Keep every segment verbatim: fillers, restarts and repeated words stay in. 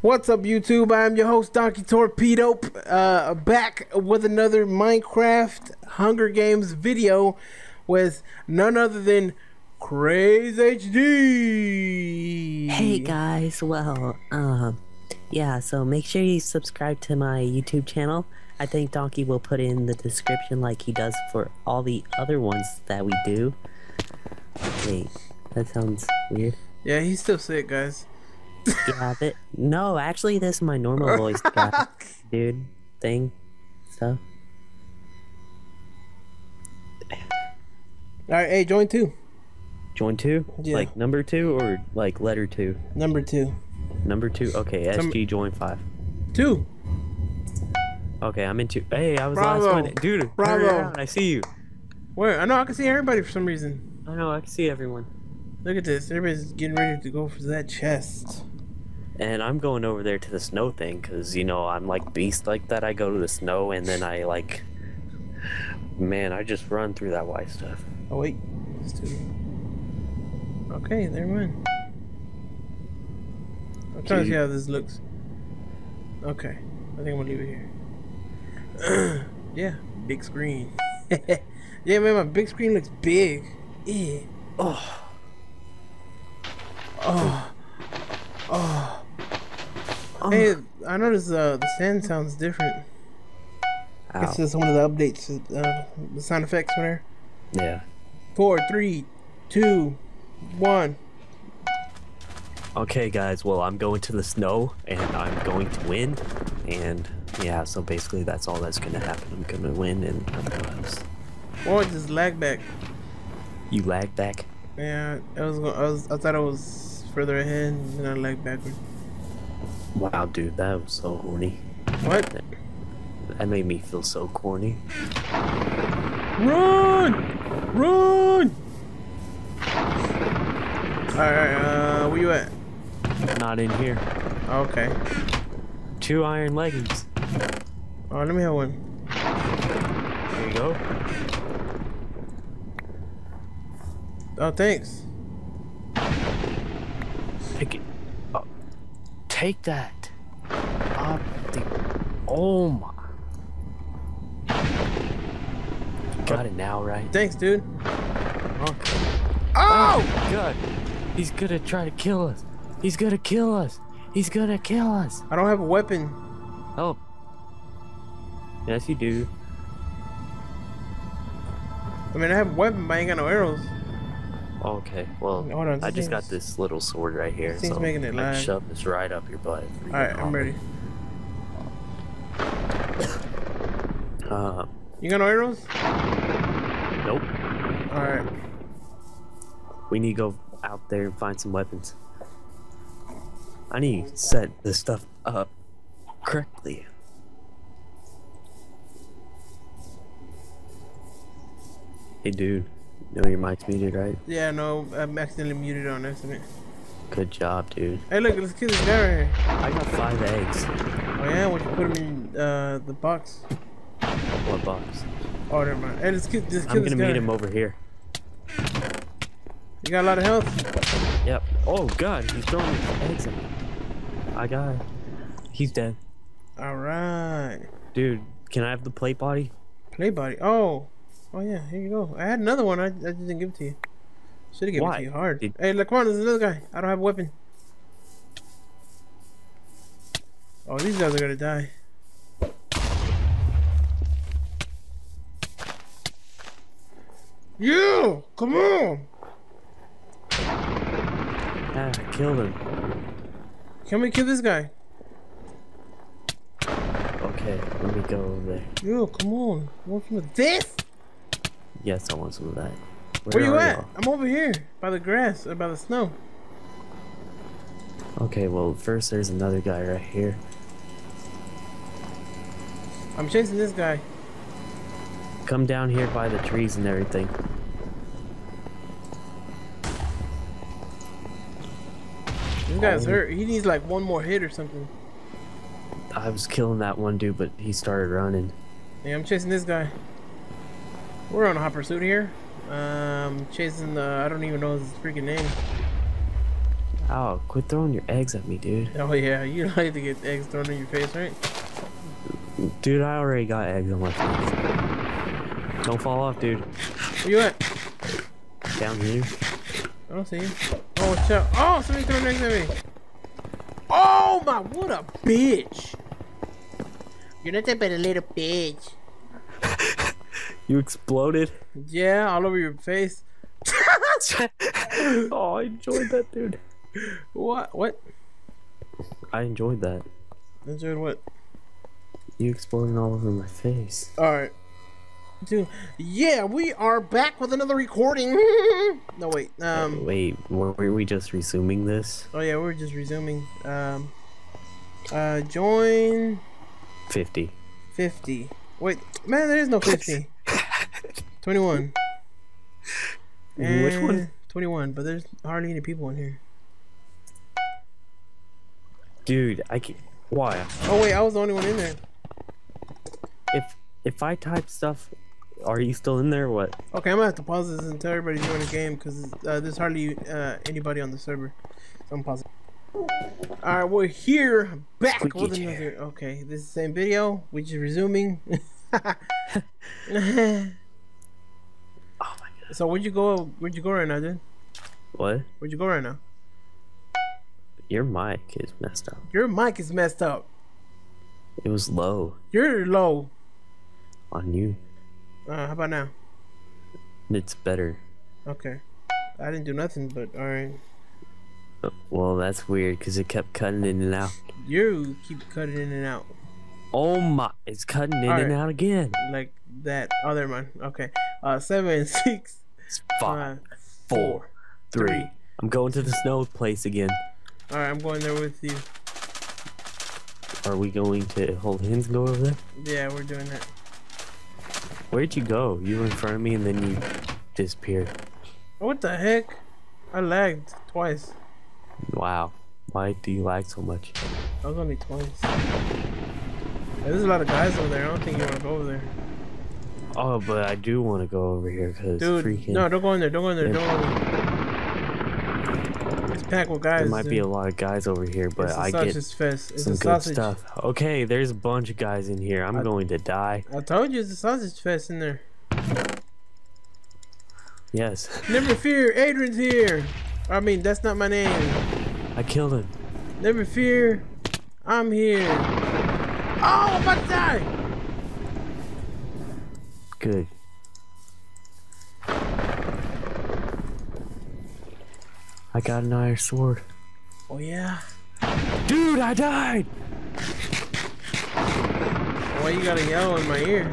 What's up, YouTube? I'm your host, Donkey Torpedo, uh, back with another Minecraft Hunger Games video with none other than CrazeHD. Hey guys, well, um, yeah, so make sure you subscribe to my YouTube channel. I think Donkey will put in the description like he does for all the other ones that we do. Wait, that sounds weird. Yeah, he's still sick, guys. Yeah, but no, actually, this is my normal voice, guy, dude, thing, stuff. All right, hey, join two. Join two? Yeah. Like number two or like letter two? Number two. Number two. Okay, S G join five. Two. Okay, I'm in two. Hey, I was Bravo. last one, dude. Bravo! I see you. Where? I know I can see everybody for some reason. I know I can see everyone. Look at this. Everybody's getting ready to go for that chest. And I'm going over there to the snow thing because, you know, I'm like beast like that. I go to the snow and then I like, man, I just run through that white stuff. Oh, wait. Let's do it. Okay, there we went. I'm trying Dude. to see how this looks. Okay. I think I'm going to leave it here. Yeah. Big screen. Yeah, man, my big screen looks big. Yeah. Oh. Oh, oh, oh. Hey, I noticed uh, the sand sounds different. Ow. It's just one of the updates, uh, the sound effects, whatever. Yeah. Four, three, two, one. Okay, guys. Well, I'm going to the snow, and I'm going to win. And yeah, so basically, that's all that's gonna happen. I'm gonna win, and I'm gonna lose. Or just lag back. You lag back. Yeah, I was, I was. I thought I was further ahead, and then I lagged backward. Wow, dude, that was so horny. What? That, that made me feel so corny. Run! Run! All right, uh, where you at? Not in here. Okay. Two iron leggings. Oh, let me have one. There you go. Oh, thanks. Pick it up. Take that. Up the. Oh my. You got it now, right? Thanks, dude. Okay. Oh! Oh God. He's gonna try to kill us. He's gonna kill us. He's gonna kill us. I don't have a weapon. Oh. Yes, you do. I mean, I have a weapon, but I ain't got no arrows. Okay, well, on, I just got this little sword right here, so I can shove this right up your butt. Alright, I'm ready. Uh, you got no arrows? Nope. Alright. We need to go out there and find some weapons. I need to set this stuff up correctly. Hey, dude. No, your mic's muted, right? Yeah, no, I'm accidentally muted on accident. Good job, dude. Hey, look, let's kill this guy right here. I got five eggs. Oh, yeah? Why don't you put them in uh, the box? What box? Oh, never mind. Hey, let's kill, let's kill I'm this gonna guy. I'm going to meet him over here. You got a lot of health? Yep. Oh, God, he's throwing eggs at me. I got it. He's dead. All right. Dude, can I have the plate body? Plate body? Oh. Oh yeah, here you go. I had another one. I, I just didn't give it to you. Should have given Why? it to you hard. Did... Hey, look, come on, there's another guy. I don't have a weapon. Oh, these guys are gonna die. You, come on. Ah, kill him. Can we kill this guy? Okay, let me go over there. You, come on. What's with this? Yes, I want some of that. Where, Where you at? I'm over here, by the grass, or by the snow. Okay, well, first there's another guy right here. I'm chasing this guy. Come down here by the trees and everything. This guy's oh. hurt. He needs like one more hit or something. I was killing that one dude, but he started running. Yeah, I'm chasing this guy. We're on a hot pursuit here. Um, chasing the. I don't even know his freaking name. Ow, quit throwing your eggs at me, dude. Oh yeah, you like to get eggs thrown in your face, right? Dude, I already got eggs on my face. Don't fall off, dude. Where you at? Down here. I don't see you. Oh, watch out. Oh, somebody throwing eggs at me. Oh my, what a bitch. You're nothing but a little bitch. You exploded? Yeah, all over your face. Oh, I enjoyed that, dude. What? What? I enjoyed that. Enjoyed what? You exploding all over my face. Alright. Dude, yeah, we are back with another recording. No, wait. Um, wait, were we just resuming this? Oh, yeah, we were just resuming. Um, uh, join... fifty. fifty. Wait, man, there is no fifty. twenty-one. And which one? twenty-one, but there's hardly any people in here. Dude, I can't. Why? Oh wait, I was the only one in there. If if I type stuff, are you still in there or what? Okay, I'm gonna have to pause this until everybody join the game because uh, there's hardly uh, anybody on the server. So I'm pausing. Alright, we're here back we with another. Okay, this is the same video, which is resuming. So where'd you go? Where'd you go right now, dude? What? Where'd you go right now? Your mic is messed up. Your mic is messed up. It was low. You're low. On you. Uh, how about now? It's better. Okay. I didn't do nothing, but alright. Well, that's weird, because it kept cutting in and out. You keep cutting in and out. Oh my, it's cutting in right. and out again. Like that. Oh, never mind. Okay. Uh, seven, six, five, five four, four three. three. I'm going to the snow place again. Alright, I'm going there with you. Are we going to hold hands and go over there? Yeah, we're doing that. Where'd you go? You were in front of me and then you disappeared. What the heck? I lagged twice. Wow. Why do you lag so much? I was only twice. Yeah, there's a lot of guys over there. I don't think you want to go over there. Oh, but I do want to go over here because freaking... No, don't go in there. Don't go in there. Don't go in there. Pack with guys. There might dude. be a lot of guys over here, but I get some good stuff. Okay, there's a bunch of guys in here. I'm I, going to die. I told you it's a sausage fest in there. Yes. Never fear, Adrian's here. I mean, that's not my name. I killed him. Never fear, I'm here. Oh, I'm about to die. Good. I got an iron sword. Oh yeah. Dude, I died! Why you gotta yell in my ear?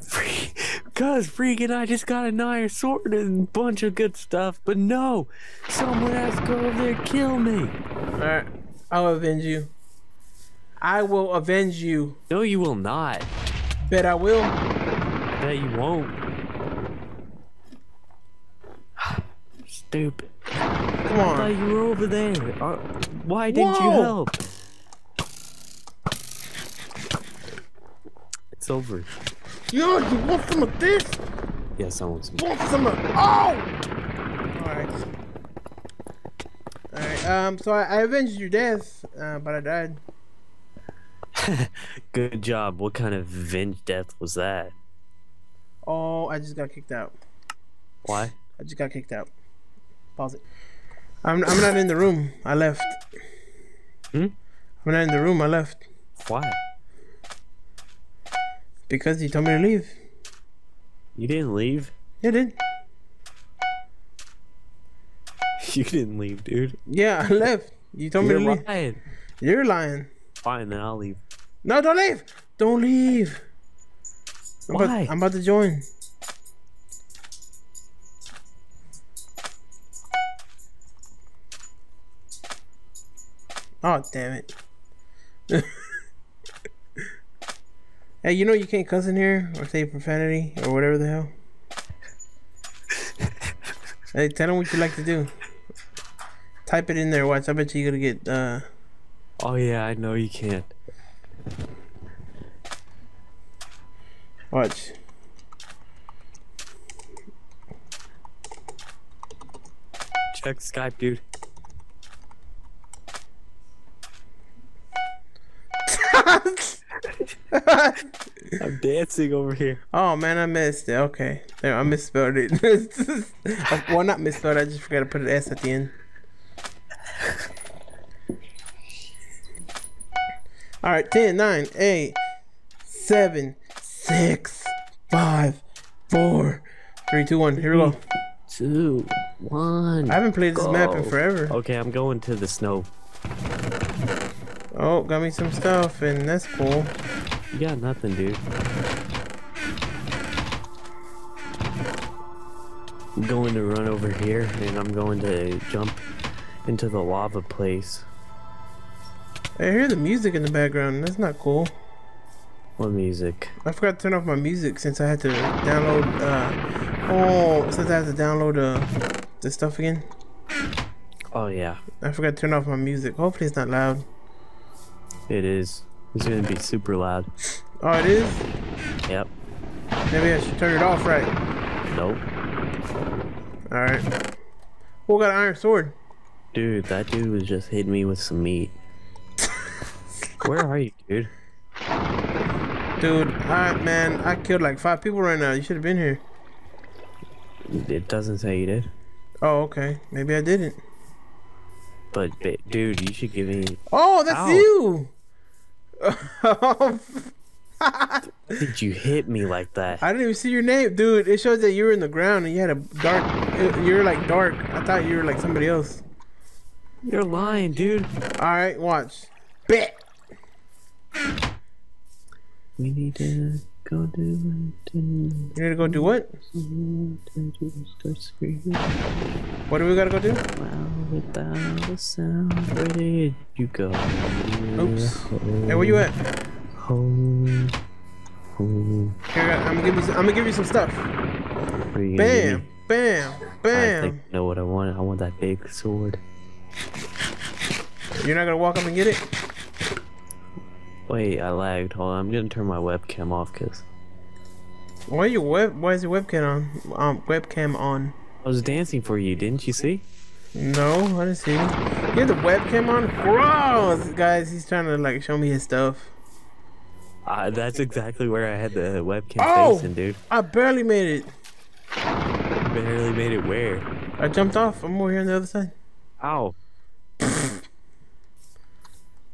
Free, cause freaking I just got an iron sword and a bunch of good stuff, but no! Someone has to go over there and kill me! Alright, I'll avenge you. I will avenge you. No, you will not. Bet I will. Bet you won't. Stupid. Come on. I thought you were over there. Why didn't Whoa. you help? It's over. Yo, you want some of this? Yes, I want some. Want some of? Oh! Alright. Alright, um, so I, I avenged your death, uh, but I died. Good job. What kind of avenged death was that? Oh, I just got kicked out. Why? I just got kicked out. Pause it. I'm I'm not in the room. I left. Hmm? I'm not in the room. I left. Why? Because you told me to leave. You didn't leave? Yeah, I did. You didn't leave, dude. Yeah, I left. You told You're me to leave. You're lying. You're lying. Fine, then I'll leave. No, don't leave. Don't leave. I'm Why? About, I'm about to join. Oh, damn it. Hey, you know you can't cuss in here or say profanity or whatever the hell. Hey, tell them what you like to do. Type it in there, watch. I bet you're gonna get uh Oh yeah, I know you can't. Watch. Check Skype, dude. I'm dancing over here. Oh man, I missed it. Okay, there, I misspelled it. Well, not misspelled. I just forgot to put an S at the end. All right, ten, nine, eight, seven, six, five, four, three, two, one. Here we go. Two, one. I haven't played this go. map in forever. Okay, I'm going to the snow. Oh, got me some stuff, and that's cool. You got nothing, dude. I'm going to run over here, and I'm going to jump into the lava place. I hear the music in the background. That's not cool. What music? I forgot to turn off my music since I had to download. Uh, oh, since I had to download uh, the stuff again. Oh yeah. I forgot to turn off my music. Hopefully it's not loud. It is. It's gonna be super loud. Oh, it is? Yep. Maybe I should turn it off, right? Nope. Alright. Who got an iron sword? Dude, that dude was just hitting me with some meat. Where are you, dude? Dude, I, man, I killed like five people right now. You should have been here. It doesn't say you did. Oh, okay. Maybe I didn't. But, but dude, you should give me. Oh, that's Ow. you! Did you hit me like that? I didn't even see your name, dude. It shows that you were in the ground and you had a dark. You were like dark. I thought you were like somebody else. You're lying, dude. All right, watch. Bet. We need to go do it. You need to go do what? Start screaming. What do we gotta go do? Wow, without a sound, where did you go? Oops. Home. Hey, where you at? Home. Home. Here, I'm gonna give you. Some, I'm gonna give you some stuff. You bam, bam, bam. I think I know what I want. I want that big sword. You're not gonna walk up and get it? Wait, I lagged. Hold on, I'm gonna turn my webcam off, cause. Why your web? Why is your webcam on? Um, webcam on. I was dancing for you, didn't you see? No, I didn't see. You had the webcam on. Gross, guys. He's trying to like show me his stuff. Uh, that's exactly where I had the webcam oh, facing, dude. I barely made it. I barely made it where? I jumped off. I'm over here on the other side. Ow.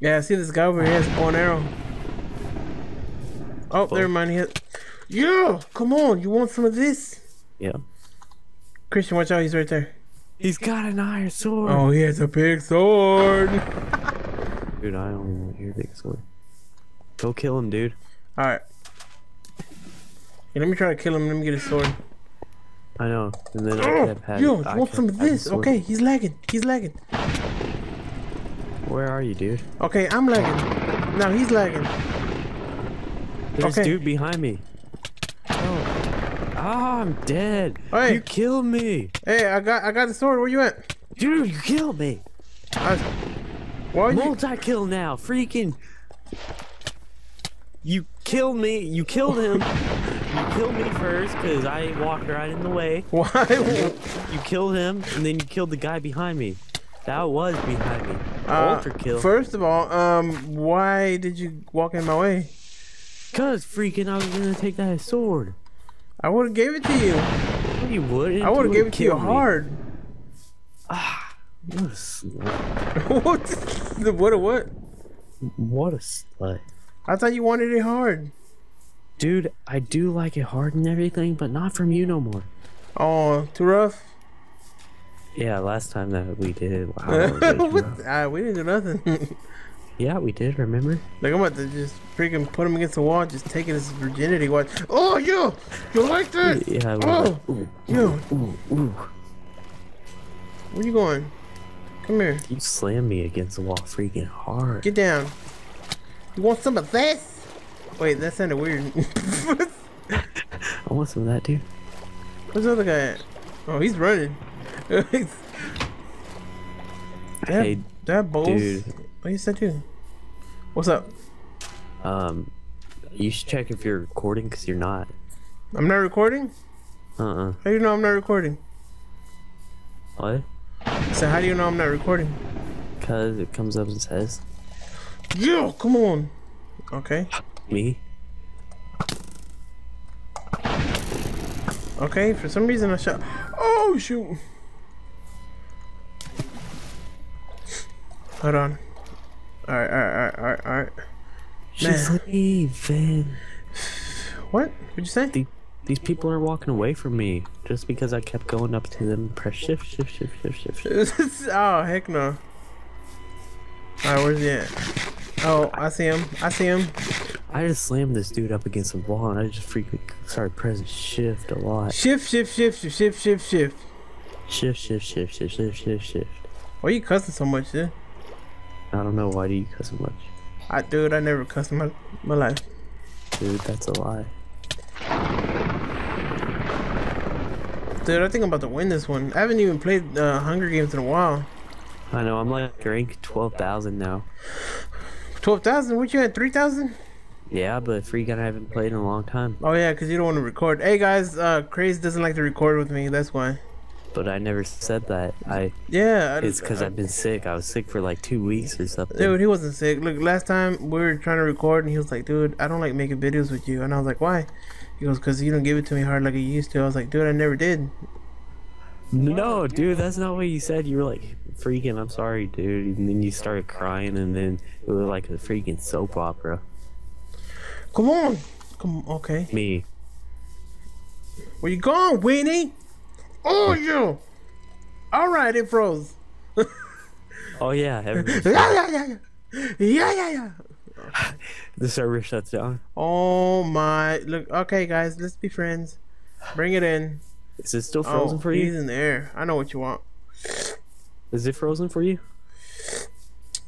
Yeah, I see this guy over here has a bow and arrow. Oh, oh. never mind. He has... Yeah, come on. You want some of this? Yeah. Christian, watch out. He's right there. He's got an iron sword. Oh, he has a big sword. Dude, I only want your big sword. Go kill him, dude. All right. Yeah, let me try to kill him. Let me get his sword. I know. And then oh, I've had, yo, you I want some of this? Okay, he's lagging. He's lagging. Where are you, dude? Okay, I'm lagging. Now he's lagging. There's okay. dude behind me. Oh, ah, I'm dead. Hey. You killed me. Hey, I got, I got the sword. Where you at? Dude, you killed me. I, why multi-kill now, freaking. You killed me. You killed him. You killed me first because I walked right in the way. Why? You, you killed him, and then you killed the guy behind me. That was behind me. Uh, Ultra kill. First of all, um, why did you walk in my way? Cause freaking, I was gonna take that sword. I would have gave it to you. No, you wouldn't. I would have gave it to you me. hard. Ah, what a slut. What? The, what a what? What a slut. I thought you wanted it hard. Dude, I do like it hard and everything, but not from you no more. Oh, too rough. Yeah, last time that we did. Wow, what? Uh, we didn't do nothing. Yeah, we did. Remember? Like I'm about to just freaking put him against the wall, just taking his virginity. Watch. Oh, yo, you like that? Yeah. Oh, ooh, yo. Ooh, ooh, ooh. Where you going? Come here. You slammed me against the wall, freaking hard. Get down. You want some of this? Wait, that sounded weird. I want some of that, dude. Where's the other guy at? Oh, he's running. that, hey, that balls. Dude. What you said, dude? What's up? Um, you should check if you're recording, cause you're not. I'm not recording. Uh uh. How do you know I'm not recording? What? So how do you know I'm not recording? Cause it comes up and says. Yo, come on. Okay. Me. Okay, for some reason I shot. Oh, shoot. Hold on. Alright, alright, alright, alright. She's leaving. What? What'd you say? The, these people are walking away from me just because I kept going up to them and press shift, shift, shift, shift, shift, shift. Oh, heck no. Alright, where's he at? Oh, I see him. I see him. I just slammed this dude up against the wall and I just freaking started pressing shift a lot. Shift, shift, shift, shift, shift, shift, shift. Shift, shift, shift, shift, shift, shift, shift. Why are you cussing so much, dude? I don't know. Why do you cuss so much? I, dude, I never cussed in my, my life. Dude, that's a lie. Dude, I think I'm about to win this one. I haven't even played uh, Hunger Games in a while. I know. I'm like rank twelve thousand now. twelve thousand? What you at? three thousand? Yeah, but free gun I haven't played in a long time. Oh, yeah, because you don't want to record. Hey, guys, uh, Craze doesn't like to record with me. That's why. But I never said that. I Yeah. I, it's because I've been sick. I was sick for like two weeks or something. Dude, he wasn't sick. Look, last time we were trying to record, and he was like, dude, I don't like making videos with you. And I was like, why? He goes, because you don't give it to me hard like you used to. I was like, dude, I never did. No, dude, that's not what you said. You were like, freaking, I'm sorry, dude. And then you started crying, and then it was like a freaking soap opera. Come on. Come on, okay. Me. Where you going, Weenie? Oh, you. All right, it froze. Oh, yeah. Everybody... yeah, yeah, yeah. Yeah, yeah, yeah. The server shuts down. Oh, my. Look, okay, guys, let's be friends. Bring it in. Is it still frozen oh, for you? He's in the air. I know what you want. Is it frozen for you?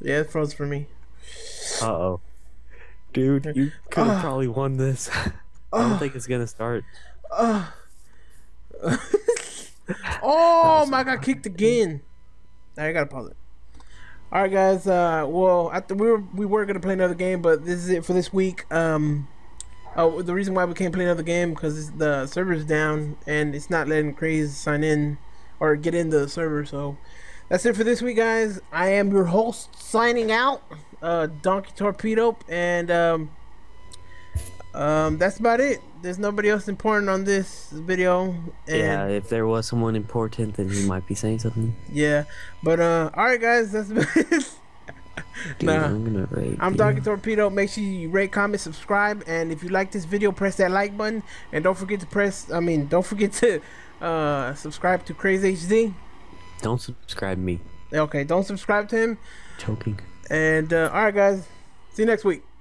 Yeah, it froze for me. Uh oh, dude, you could have uh, probably won this. I don't uh, think it's gonna start. Uh, oh my! I got kicked again. Now I gotta pause it. All right, guys. Uh, well, I we were we were gonna play another game, but this is it for this week. Um, oh, the reason why we can't play another game because the server's down and it's not letting Craze sign in or get into the server, so. That's it for this week, guys. I am your host, signing out, uh, Donkey Torpedo, and um, um, that's about it. There's nobody else important on this video. And yeah, if there was someone important, then he might be saying something. Yeah, but uh, all right, guys, that's about it. Dude, nah. I'm gonna rate, I'm Donkey Torpedo. Make sure you rate, comment, subscribe, and if you like this video, press that like button, and don't forget to press. I mean, don't forget to uh, subscribe to CrazeHD. Don't subscribe me. Okay, don't subscribe to him. Joking. And uh, all right, guys. See you next week.